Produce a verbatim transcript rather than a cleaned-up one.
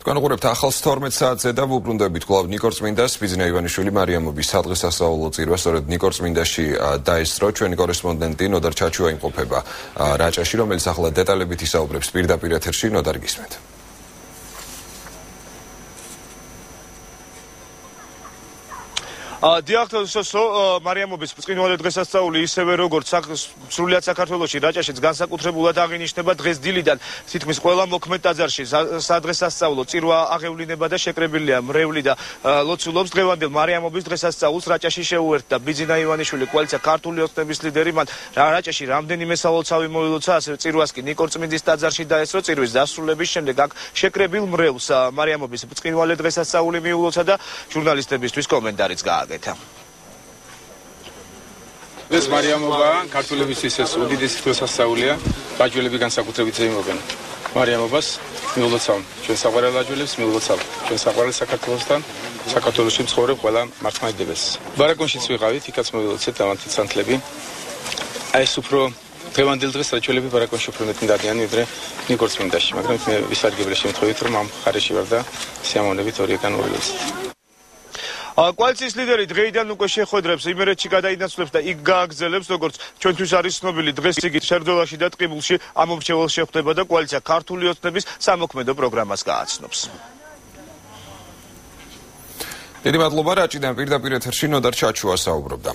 Თქვენუყურებთ ახალ თორმეტ საათზე და ვუბრუნდებით კვლავ ნიკორწმინდას. ბიძინა ივანიშვილი მარიამობის სადღესასწაულო წირვა სწორედ ნიკორწმინდაში დაესწრო. Ჩვენი კორესპონდენტი ნოდარ ჩაჩუა იმყოფება რაჭაში, რომელიც ახლა დეტალებით ისაუბრებს პირდაპირ ეთერში. ნოდარ, გისმენთ. Диактор Сосо Мариамобис, пускай დღესასწაული ისევე როგორც სრულიად საქართველოში რაჭაშიც განსაკუთრებულად აღინიშნება დღეს დილიდან თითქმის ყველა მოქმედ ტაძარში სადღესასწაულო წირვა აღევლინება და შეკრებილია მრევლი და ლოცულობს. დღევანდელ მარიამობის დღესასწაულს რაჭაში შეუერთდა ბიძინა ივანიშვილი, კვალიცა ქართული ოცნების ლიდერი. მან რაჭაში რამდენიმე სალოცავი მოილოცა, ასევე წირვას კი ნიკორწმინდის ტაძარში დაესწრო. წირვის დასრულების შემდეგ აქ შეკრებილ მრევლს მარიამობის პускай დღესასწაული მიულოცა და ჟურნალისტებისთვის კომენტარიც გააკეთა. Ეს მარიამობა ქართულების ისეს უდიდესი დღესასწაულია, ლაჯველები განსაკუთრებით ემოებიან მარიამობას. მიულოცავთ ჩვენ საყვარელ ლაჯველებს, მიულოცავთ ჩვენ საყვარელ საქართველოსთან, საქართველოში მცხოვრებ ყველა მართლმადიდებელს. ბარაკონშიც ვიყავით, იქაც მოილოცეთ ამათი სანთლები. აი ეს უფრო დღევანდელ დღეს ლაჯველები ბარაკონში უფრო მეტი დადიან ვიდრე ნიკორწმინდაში, მაგრამ მე ვისარგებლე შემთხვევით, რომ ამ ხარეში ვარ და სიამოვნებით ორიდან ორი ვეცდით. Коалиционный лидер დღეიდან უკვე შეხვედრებს იმერეთში გადაინაცვლებს და იქ გააგრძელებს, როგორც ჩვენთვის არის ცნობილი, დღეს იგი შერდოლაში და ტყიბულში ამომრჩეველ შეხვდება და კოალიცია ქართული ოცნების სამოქმედო პროგრამას გააცნობს. დიდი მადლობა. რაჭიდან პირდაპირ ეთერში ნოდარ ჩაჩუა საუბრობდა.